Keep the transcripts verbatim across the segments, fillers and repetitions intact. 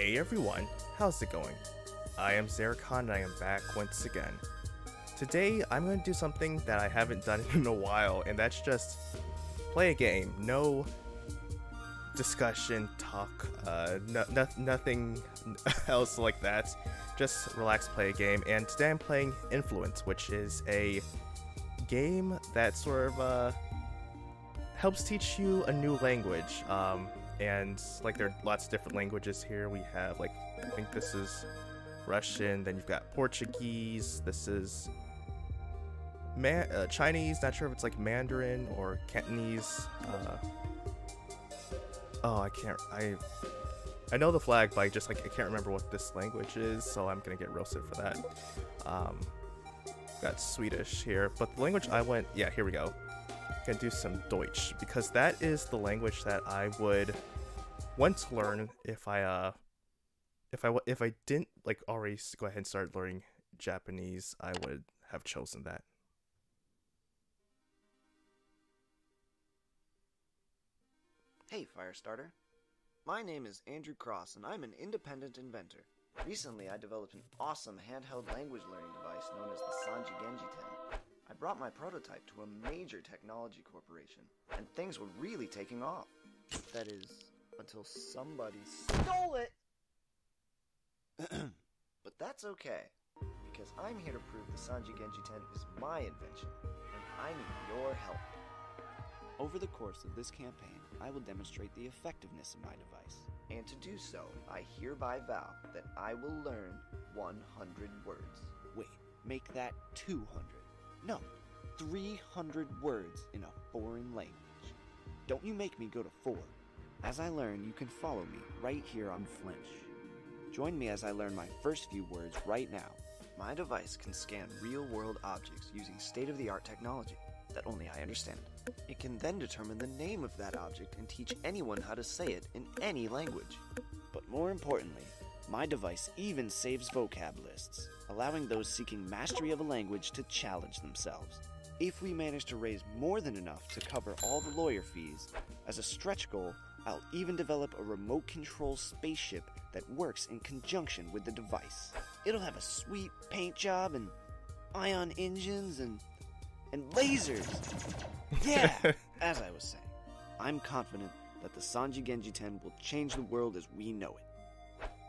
Hey everyone, how's it going? I am Zerikon and I am back once again. Today I'm going to do something that I haven't done in a while, and that's just play a game. No discussion, talk, uh, no, no, nothing else like that. Just relax, play a game, and today I'm playing Influence, which is a game that sort of uh, helps teach you a new language. Um, And, like, there are lots of different languages here. We have, like, I think this is Russian, then you've got Portuguese, this is Man uh, Chinese, not sure if it's, like, Mandarin or Cantonese. Uh, oh, I can't, I I know the flag, but I just, like, I can't remember what this language is, so I'm gonna get roasted for that. Um, got Swedish here, but the language I went, yeah, here we go. Can do some Deutsch, because that is the language that I would want to learn if I uh if I if I didn't like already go ahead and start learning Japanese. I would have chosen that. Hey Firestarter, my name is Andrew Cross and I'm an independent inventor. Recently I developed an awesome handheld language learning device known as the Sanji Genji ten. I brought my prototype to a major technology corporation, and things were really taking off. That is, until somebody stole it! But that's okay, because I'm here to prove the Sanji Genji ten is my invention, and I need your help. Over the course of this campaign, I will demonstrate the effectiveness of my device. And to do so, I hereby vow that I will learn one hundred words. Wait, make that two hundred. No, three hundred words in a foreign language. Don't you make me go to four. As I learn, you can follow me right here on Flinch. Join me as I learn my first few words right now. My device can scan real-world objects using state-of-the-art technology that only I understand. It can then determine the name of that object and teach anyone how to say it in any language. But more importantly, my device even saves vocab lists, allowing those seeking mastery of a language to challenge themselves. If we manage to raise more than enough to cover all the lawyer fees, as a stretch goal, I'll even develop a remote control spaceship that works in conjunction with the device. It'll have a sweet paint job and ion engines and, and lasers! Yeah! As I was saying, I'm confident that the Sanji Genji ten will change the world as we know it.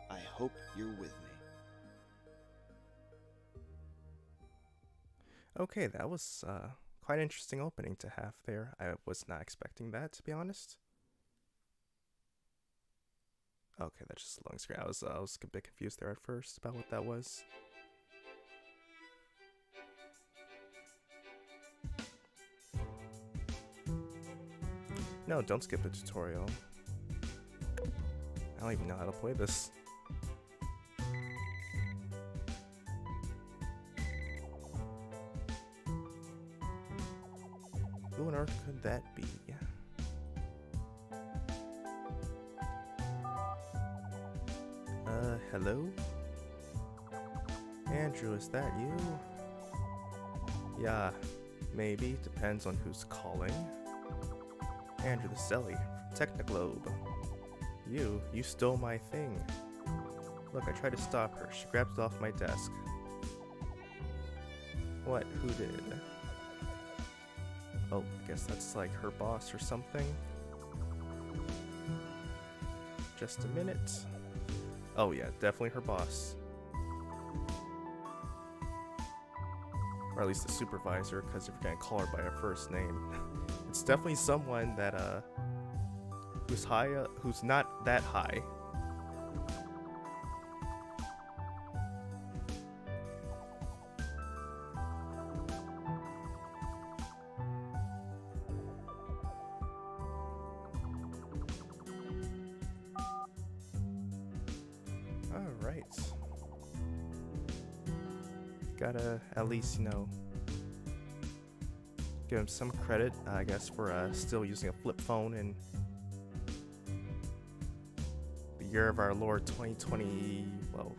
I hope you're with me. Okay, that was uh, quite an interesting opening to have there. I was not expecting that, to be honest. Okay, that's just a long screen. I was, uh, I was a bit confused there at first about what that was. No, don't skip the tutorial. I don't even know how to play this. Who on earth could that be? Uh, hello? Andrew, is that you? Yeah, maybe. Depends on who's calling. Andrew Tucelli from Technoglobe. You? You stole my thing. Look, I tried to stop her. She grabbed it off my desk. What? Who did? Oh, I guess that's like her boss or something. Just a minute. Oh yeah, definitely her boss. Or at least the supervisor, because if you're gonna call her by her first name, it's definitely someone that, uh, who's high, uh, who's not that high. All right. Gotta at least, you know, give him some credit, I guess, for uh, still using a flip phone and year of our Lord twenty twenty. Well,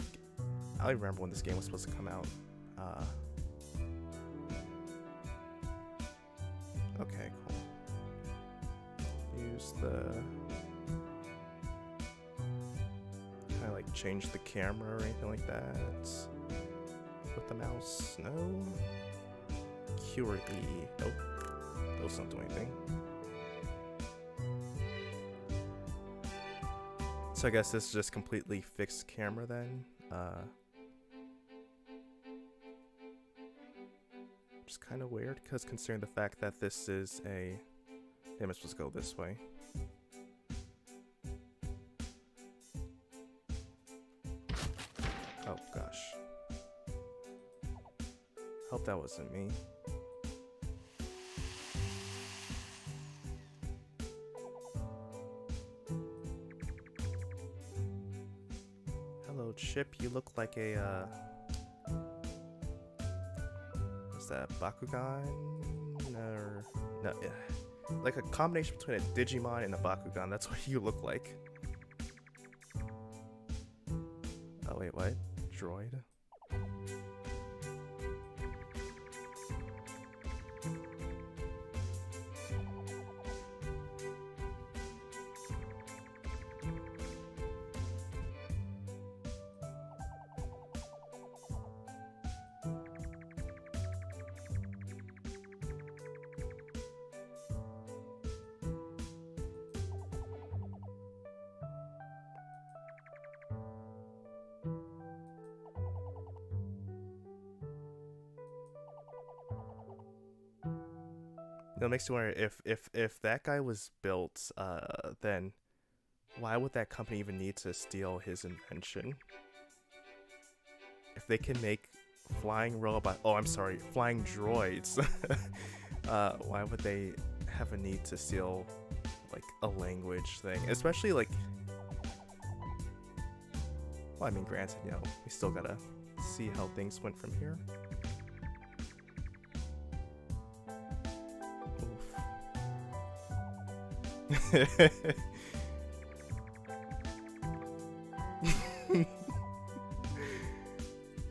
I don't remember when this game was supposed to come out. Uh, okay, cool. Use the kind of like change the camera or anything like that with the mouse? No. Q or E. Nope. Those don't do anything. So I guess this is just completely fixed camera then. Uh, just kind of weird, because considering the fact that this is a... Damn, it's supposed to go this way. Oh, gosh. Hope that wasn't me. Hello, Chip. You look like a, uh... what's that? Bakugan? Or... No, yeah. Like a combination between a Digimon and a Bakugan. That's what you look like. Oh, wait, what? Droid? It makes me wonder if if if that guy was built, uh, then why would that company even need to steal his invention? If they can make flying robot, oh, I'm sorry, flying droids, uh, why would they have a need to steal like a language thing? Especially like, well, I mean, granted, you know, we still gotta see how things went from here.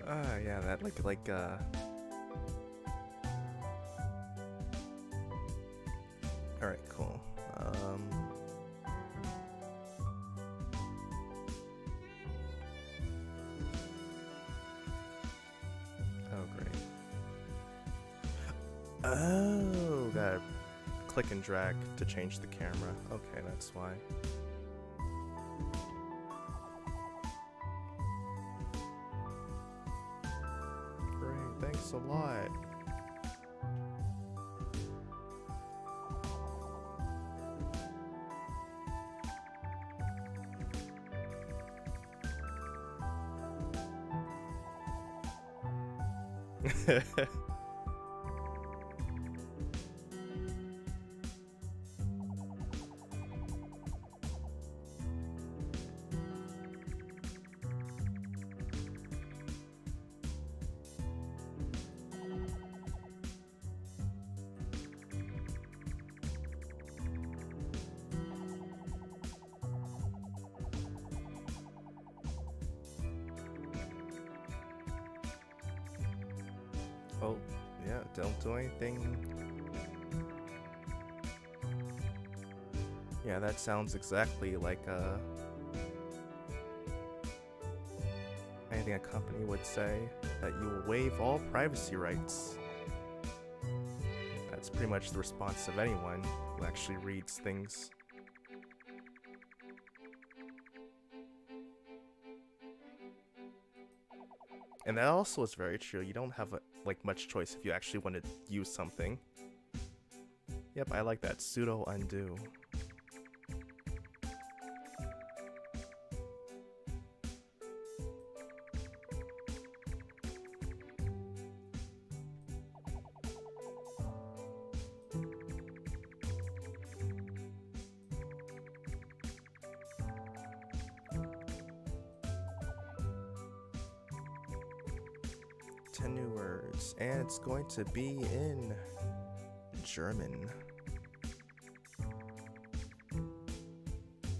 Ah, yeah, that like like uh all right, cool. Um oh, great. Oh, got it. Click and drag to change the camera. Okay, that's why. Great, thanks a lot. Oh, yeah, don't do anything. Yeah, that sounds exactly like uh, anything a company would say, that you will waive all privacy rights. That's pretty much the response of anyone who actually reads things. And that also is very true. You don't have a, like much choice if you actually want to use something. Yep, I like that. Pseudo undo. ten new words, and it's going to be in German.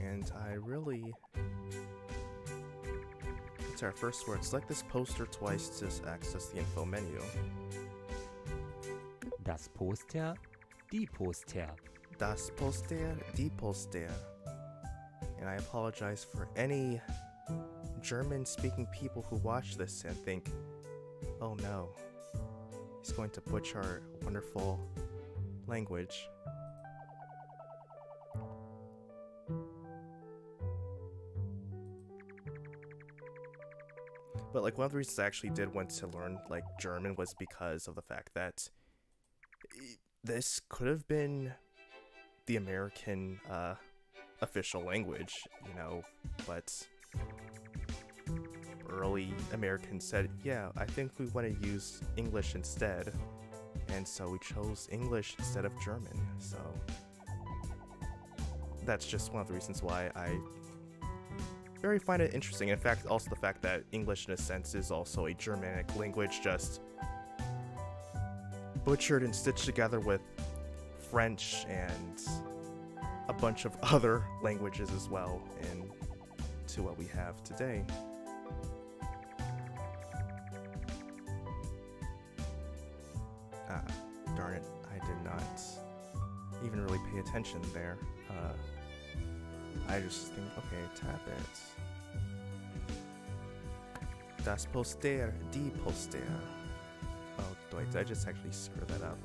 And I really... It's our first word. Select this poster twice to access the info menu. Das Poster, die Poster. Das Poster, die Poster. And I apologize for any German-speaking people who watch this and think, oh no, he's going to butcher our wonderful language. But, like, one of the reasons I actually did want to learn, like, German was because of the fact that this could have been the American uh, official language, you know, but early Americans said, yeah, I think we want to use English instead, and so we chose English instead of German, so that's just one of the reasons why I very find it interesting. In fact, also the fact that English, in a sense, is also a Germanic language, just butchered and stitched together with French and a bunch of other languages as well, and to what we have today. Ah, darn it, I did not even really pay attention there. Uh, I just think, okay, tap it. Das Poster, die Poster. Oh, wait, did I just actually screw that up?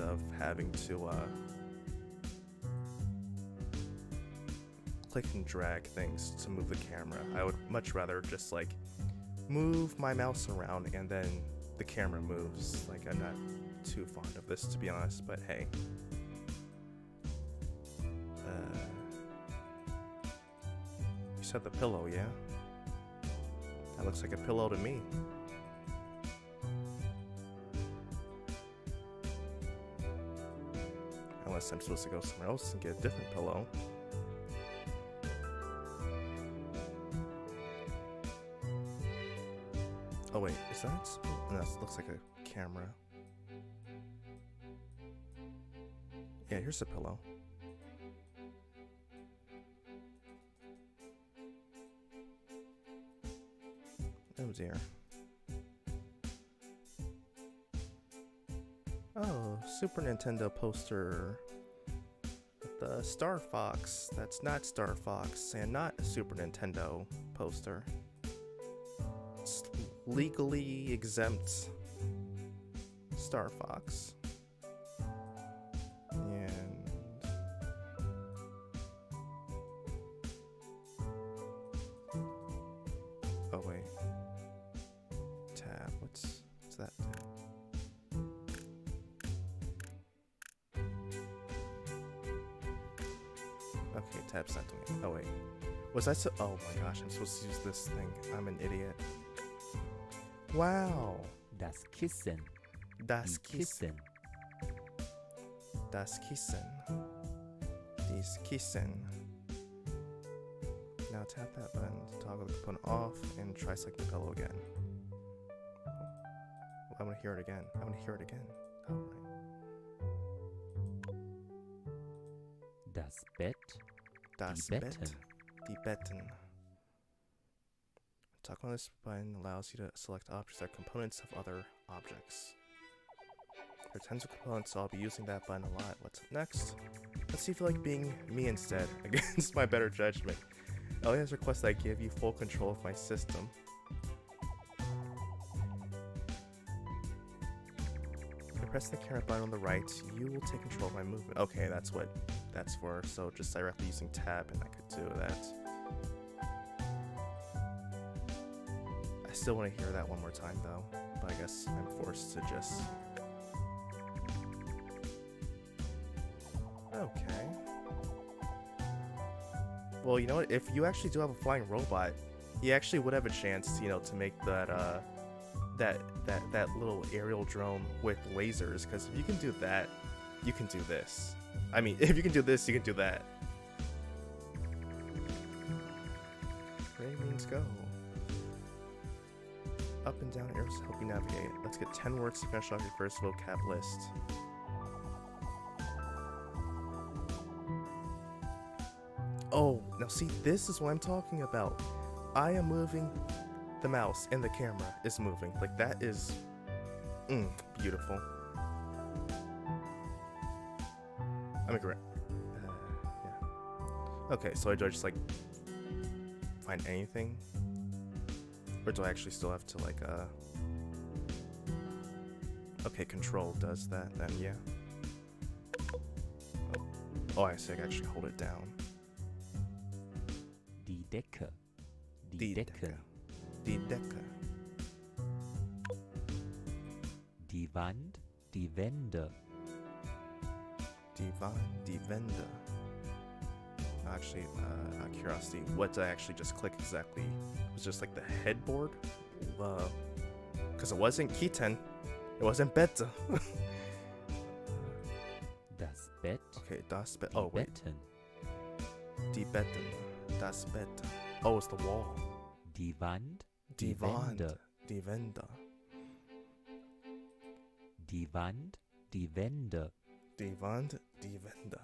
Of having to uh, click and drag things to move the camera. I would much rather just like move my mouse around and then the camera moves. Like, I'm not too fond of this, to be honest, but hey. Uh, you said the pillow, yeah? That looks like a pillow to me. Unless I'm supposed to go somewhere else and get a different pillow. Oh wait, is that? No, that looks like a camera. Yeah, here's a pillow. Oh dear. Oh, Super Nintendo poster. The Star Fox, that's not Star Fox, and not a Super Nintendo poster. It's legally exempt Star Fox. And oh wait, tab. What's what's that? Okay, tab sent to me. Oh wait, was I so? Oh my gosh, I'm supposed to use this thing. I'm an idiot. Wow. Das Kissen. Das Kissen. Das Kissen. Dies Kissen. Now tap that button to toggle the component off and try selecting the pillow again. I want to hear it again. I want to hear it again. All right. Das Bett, das die Betten. Bett, die Betten. Talk on this button allows you to select objects that are components of other objects. There are tons of components, so I'll be using that button a lot. What's up next? Let's see if you like being me instead, against my better judgment. Elias requests that I give you full control of my system. Press the camera button on the right, you will take control of my movement. Okay, that's what that's for, so just directly using tab and I could do that. I still want to hear that one more time though, but I guess I'm forced to just... Okay. Well, you know what, if you actually do have a flying robot, you actually would have a chance, you know, to make that, uh... that that that little aerial drone with lasers, because if you can do that, you can do this. I mean, if you can do this, you can do that. Let's go. Up and down arrows to help you navigate. Let's get ten words to finish off your first vocab list. Oh, now see, this is what I'm talking about. I am moving the mouse and the camera is moving. Like, that is mm, beautiful. I'm a great. Uh, yeah. Okay, so do I just, like, find anything? Or do I actually still have to, like, uh... okay, control does that, then, yeah. Oh, oh I see, I can actually hold it down. Dideca. Dideca. Dideca. Die Wand, die Wände. Die Wand, die Wände. Actually, uh, out of curiosity, what did I actually just click exactly? It was just like the headboard? Well, because it wasn't Kitten. It wasn't Bett. Das Bett. Okay, das Bett. Oh, wait. Betten. Die Betten. Das Bett. Oh, it's the wall. Die Wand. Die, die Wand. Wände. Die Wände. Die Wand. Die Wände. Die Wand. Die Wände.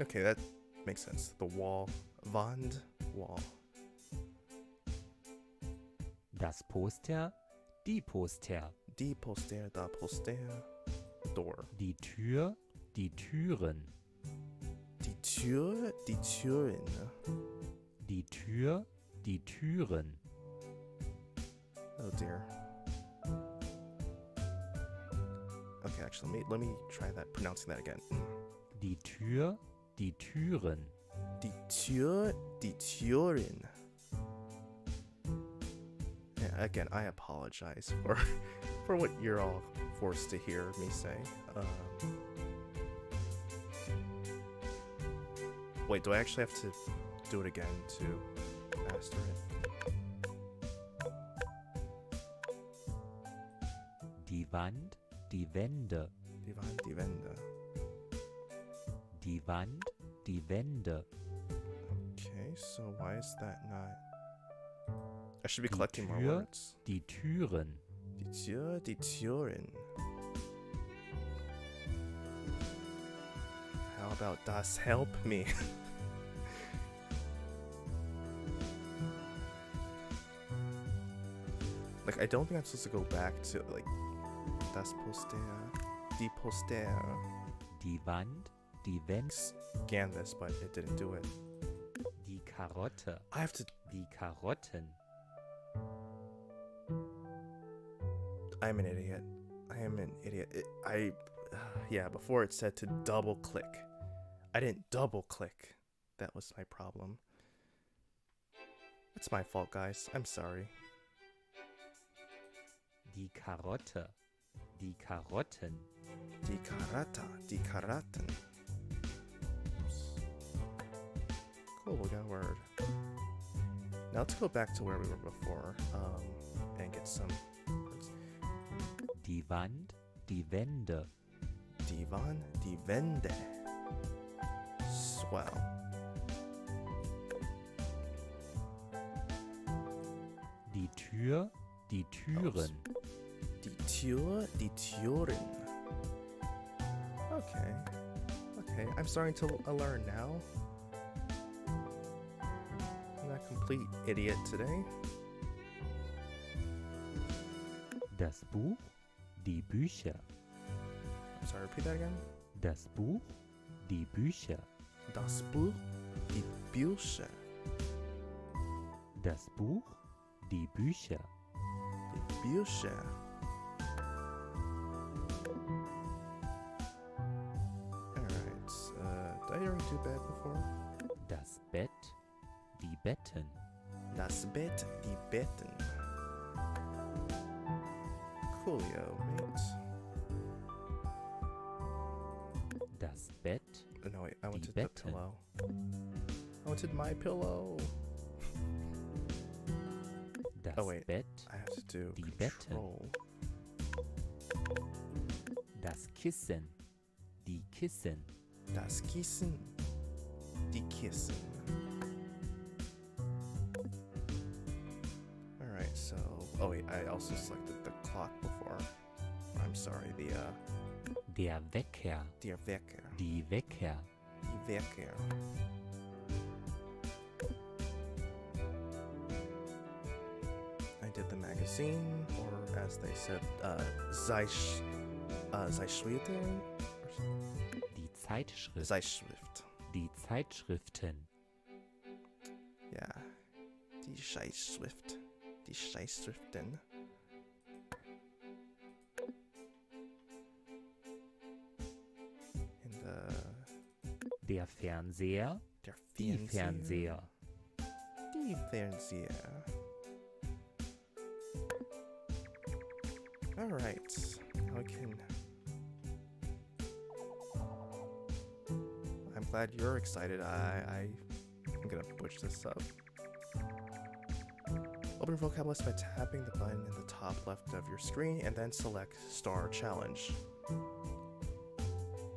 Okay, that makes sense. The wall. Wand. Wall. Das Poster. Die Poster. Die Poster. Da Poster. Door. Die Tür. Die Türen. Die Tür. Die Türen. Die Tür. Die Türen. Oh dear. Okay, actually, let me, let me try that, pronouncing that again. Die Tür. Die Türen. Die Tür, die Türen. Yeah, again, I apologize for for what you're all forced to hear me say. Um, wait, do I actually have to do it again to master it? Die Wand, die Wände. Die Wand, die Wände. Die Wand, die Wände. Okay, so why is that not... I should be collecting more words. Die Türen. Die Tür, die Türen. How about das help me? Like, I don't think I'm supposed to go back to, like... Das Poster. Die Poster. Die Wand. Die Wand. Scan this, but it didn't do it. Die Karotte. I have to. Die Karotten. I'm an idiot. I am an idiot. It, I. Uh, yeah, before it said to double click. I didn't double click. That was my problem. It's my fault, guys. I'm sorry. Die Karotte. Die Karotten. Die Karotte. Die Karotten. Oh, we got a word. Now let's go back to where we were before, um, and get some words. Die Wand, die Wände. Die Wand, die Wände. Swell. Die Tür, die Türen. Die Tür, die Türen. Okay. Okay, I'm starting to learn now. Complete idiot today. Das Buch, die Bücher. I'm sorry, repeat that again. Das Buch, die Bücher. Das Buch, die Bücher. Das Buch, die Bücher. Die Bücher. Alright, uh, did I already do bad before? Das Bett. Die Betten. Das Bett, die Betten. Coolio, mate. Das Bett. Oh, no, wait, I wanted the pillow. I wanted my pillow. Das oh, wait. Bett, I have to do die control. Betten. Das Kissen. Die Kissen. Das Kissen. Die Kissen. Oh wait, I also selected the clock before. I'm sorry, the uh Der Wecker. Der Wecker. Die Wecker. Die Wecker. I did the magazine, or as they said, uh Zeich uh Zeitschriften. Die Zeitschrift. Zeitschrift. Die Zeitschriften. Ja. Die Zeitschrift. Die Zeitschriften. In the Der Fernseher. Der Fernseher. Die Fernseher. Die Fernseher. All right. I can. I'm glad you're excited. I, I I'm gonna push this up. Open vocab list by tapping the button in the top left of your screen and then select Star Challenge.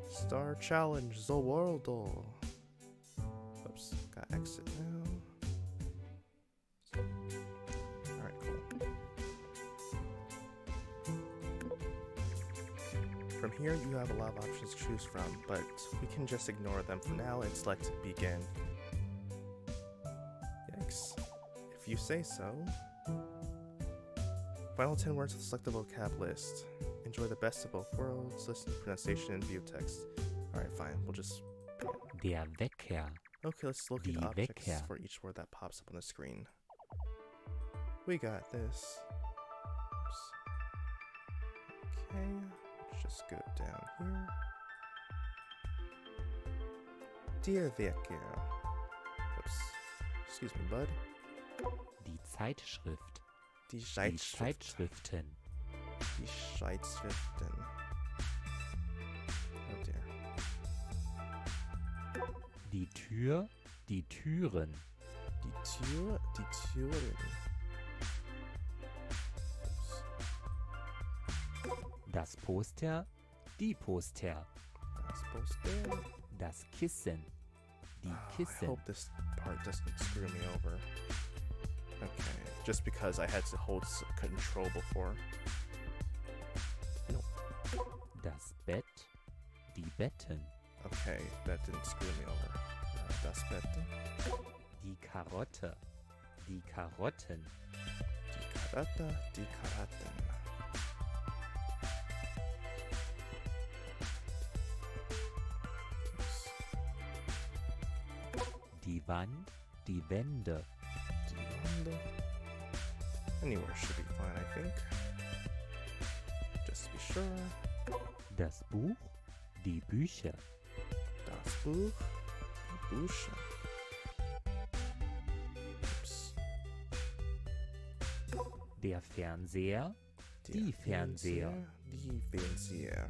Star Challenge the world. Oops, gotta exit now. Alright, cool. From here you have a lot of options to choose from, but we can just ignore them for now and select begin. Yikes. You say so. Final ten words of the selected vocab list. Enjoy the best of both worlds. Listen to pronunciation and view text. Alright, fine. We'll just... Der Wecker. Okay, let's look Die at objects Wecker. For each word that pops up on the screen. We got this. Oops. Okay, let's just go down here. Der Wecker. Oops. Excuse me, bud. Die Zeitschrift. Die Zeitschriften. Die Zeitschriften. Oh dear. Die Tür. Die Türen. Die Tür. Die Türen. Oops. Das Poster. Die Poster. Das Poster. Das Kissen. Die oh, Kissen. I hope this part doesn't screw me over. Okay, just because I had to hold control before. Nope. Das Bett. Die Betten. Okay, that didn't screw me over. Das Bett. Die Karotte. Die Karotten. Die Karotte. Die Karotten. Die Wand. Die Wände. Anywhere should be fine, I think. Just to be sure. Das Buch, die Bücher. Das Buch, die Bücher. Oops. Der Fernseher, Der die Fernseher. Fernseher. Die Fernseher.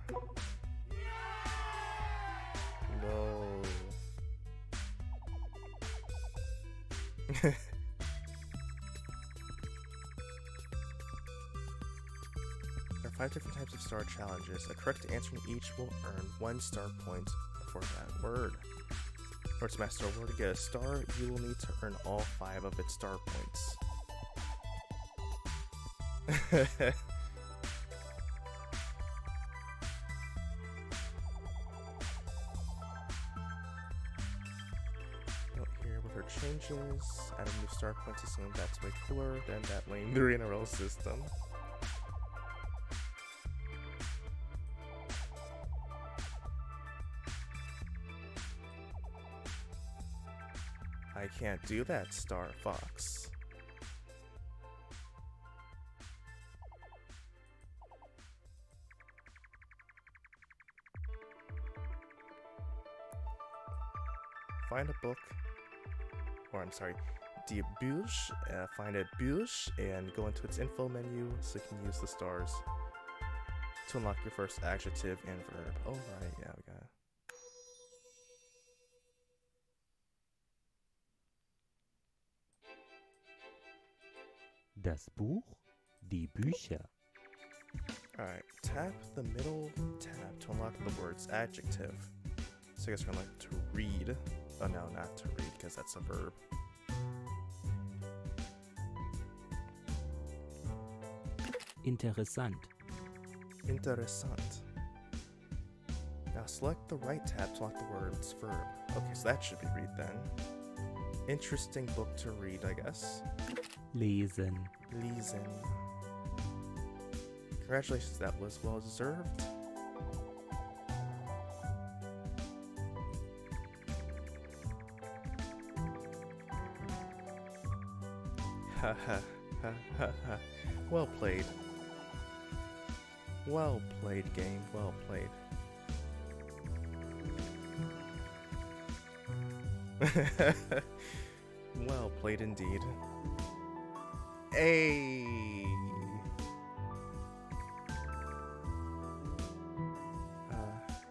No. Five different types of star challenges. A correct answer in each will earn one star point for that word. Or to master a word to get a star, you will need to earn all five of its star points. Note here with her changes, add a new star point to something that's way cooler than that lame three in a row system. I can't do that, Star Fox. Find a book, or I'm sorry, die Bücher, uh, find a Bücher and go into its info menu so you can use the stars to unlock your first adjective and verb. Oh, right, yeah, we got it. Das Buch, die Bücher. Alright, tap the middle tab to unlock the words adjective. So I guess we're gonna like to read. Oh no, not to read, because that's a verb. Interessant. Interessant. Now select the right tab to lock the words verb. Okay, so that should be read then. Interesting book to read, I guess. Lesen. Lesen. Congratulations, that was well deserved. Ha ha ha ha ha. Well played. Well played, game. Well played. Well played indeed. Hey. Uh,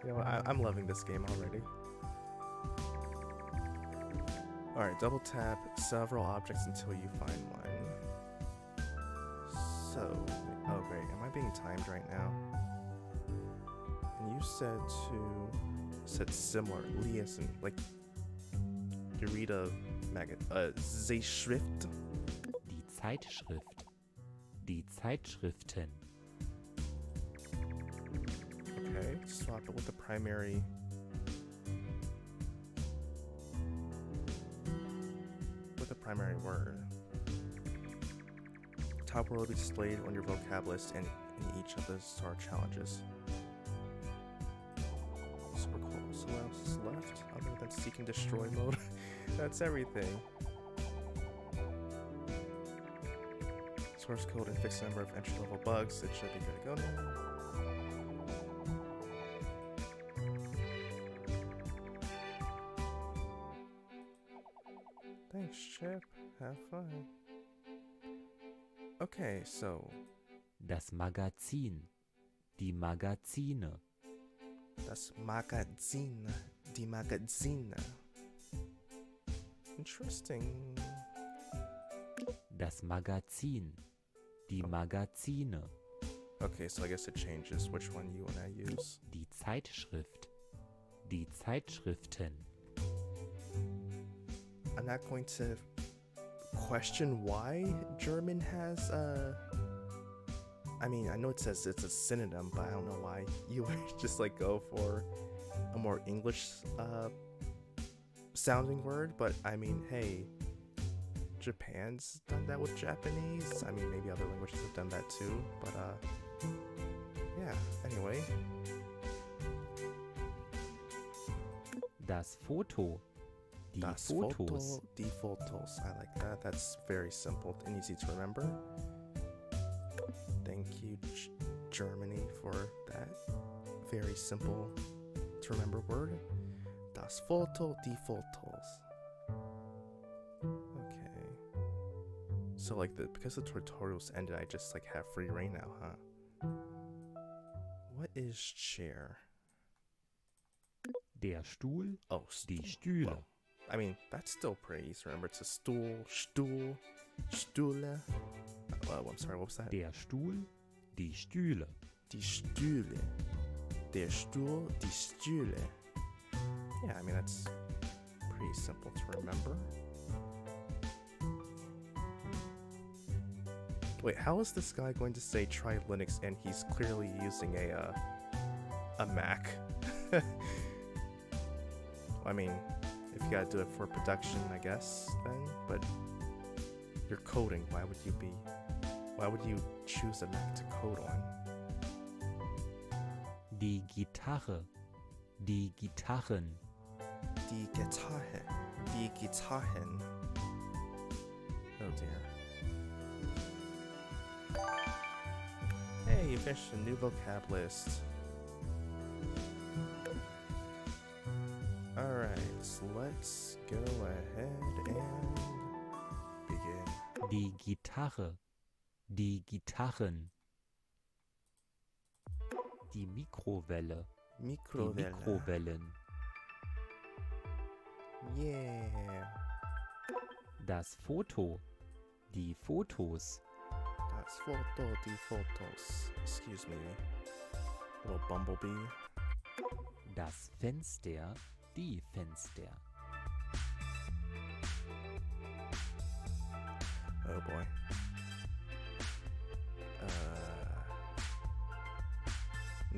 you know, I I'm loving this game already. All right, double tap several objects until you find one. So, oh great, am I being timed right now? And you said to said similar liaison, like. You read a magazine. Uh, Zeitschrift. Die Zeitschrift. Die Zeitschriften. Okay, swap it with the primary. With the primary word. Top word will be displayed on your vocab list and in each of the star challenges. Super cool. So what else is left other than seek and destroy mode? That's everything. Source code and fixed number of entry-level bugs. It should be good to go now. Thanks, Chip. Have fun. Okay, so. Das Magazin. Die Magazine. Das Magazin. Die Magazine. Interesting. Das Magazin. Die Magazine. Okay, so I guess it changes which one you and I use. Die Zeitschrift. Die Zeitschriften. I'm not going to question why German has a... I mean, I know it says it's a synonym, but I don't know why you would just like go for a more English uh sounding word, but I mean, hey, Japan's done that with Japanese. I mean, maybe other languages have done that too, but uh, yeah, anyway. Das Foto. Die das Fotos. Foto, die Fotos. I like that. That's very simple and easy to remember. Thank you, G Germany, for that very simple to remember word. Das Foto, die Fotos. Okay. So like the because the tutorials ended, I just like have free reign now, huh? What is chair? Der Stuhl. Oh, die Stühle. Well, I mean, that's still pretty easy. Remember, it's a stool, Stuhl, Stühle. Oh, I'm sorry. What was that? Der Stuhl, die Stühle. Die Stühle. Der Stuhl, die Stühle. Yeah, I mean, that's pretty simple to remember. Wait, how is this guy going to say try Linux and he's clearly using a, uh, a Mac? I mean, if you gotta do it for production, I guess, then, but you're coding, why would you be, why would you choose a Mac to code on? Die Gitarre. Die Gitarren. Die Gitarre. Die Gitarren. Oh dear. Hey, you finished a new vocab list. Alright, so let's go ahead and begin. Die Gitarre. Die Gitarren. Die Mikrowelle. Mikrowelle. Die Mikrowellen. Yeah. Das Foto. Die Fotos. Das Foto, die Fotos. Excuse me. Little bumblebee. Das Fenster, die Fenster. Oh boy. Uh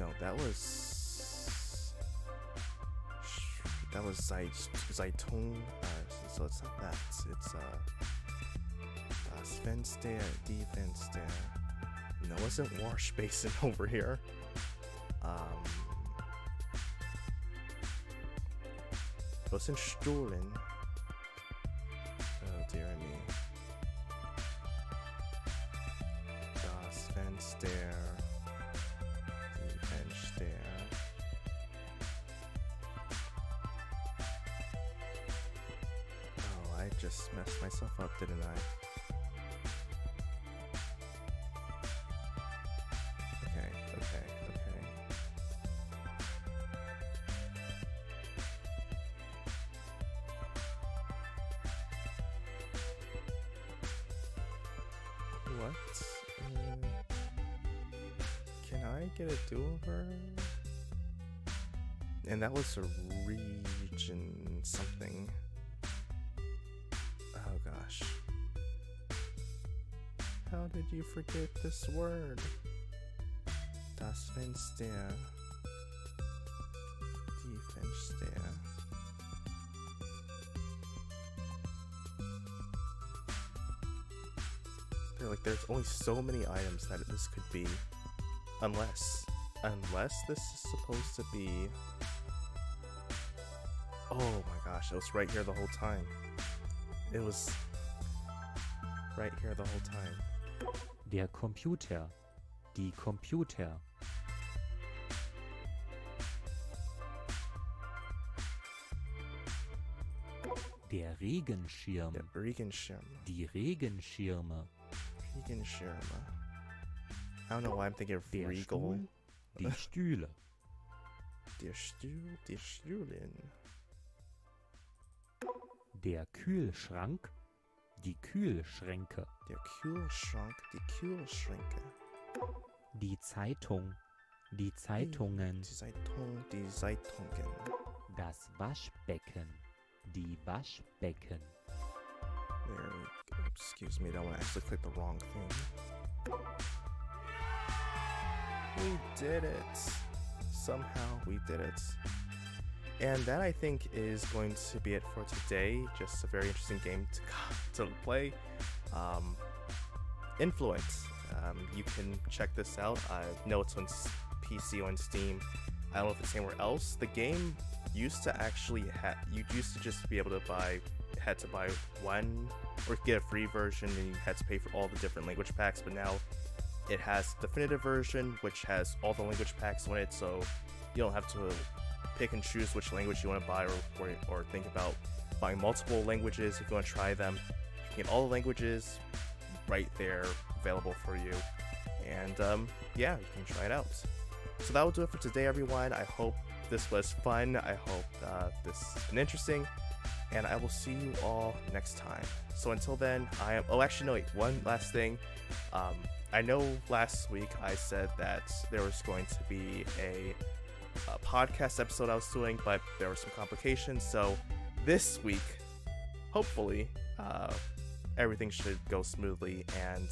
No, that was that was Zitone. Uh, so it's not that. It's uh, uh Svenster, Defenster. No, it wasn't Wash Basin over here. Um, it wasn't Stolen. Oh dear me. Stare, defense stare. Oh, I just messed myself up, didn't I? Okay, okay, okay. What? Get a do-over, and that was a region something. Oh gosh, how did you forget this word? Das Fenster, die Fenster. They're like, there's only so many items that this could be. Unless, unless this is supposed to be, oh my gosh, it was right here the whole time. It was right here the whole time. Der Computer. Die Computer. Der Regenschirm. Der Regenschirm. Die Regenschirme. Regenschirme. I don't know why I'm thinking of der Regal. Stuhl, die Stühle. Der Stuhl, die Stühlen. Der Kühlschrank, die Kühlschränke. Der Kühlschrank, die Kühlschränke. Die Zeitung, die Zeitungen. Die Zeitung, die Zeitungen. Das Waschbecken, die Waschbecken. There we go. Excuse me, that one actually clicked the wrong thing. We did it. Somehow we did it. And that, I think, is going to be it for today. Just a very interesting game to, to play. Um, Influence. Um, you can check this out. I know it's on P C, on Steam. I don't know if it's anywhere else. The game used to actually have, you used to just be able to buy, had to buy one, or get a free version, and you had to pay for all the different language packs, but now it has the definitive version, which has all the language packs on it, so you don't have to pick and choose which language you want to buy, or, or, or think about buying multiple languages if you want to try them. You can get all the languages right there available for you, and um, yeah, you can try it out. So that will do it for today, everyone. I hope this was fun. I hope uh, this has been interesting, and I will see you all next time. So until then, I am... Oh, actually, no, wait, one last thing. Um... I know last week I said that there was going to be a, a podcast episode I was doing, but there were some complications, so this week, hopefully, uh, everything should go smoothly and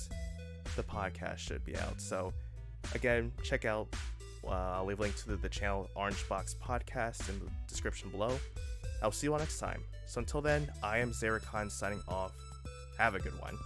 the podcast should be out. So, again, check out, uh, I'll leave a link to the, the channel Orange Box Podcast in the description below. I'll see you all next time. So until then, I am Zerikon signing off. Have a good one.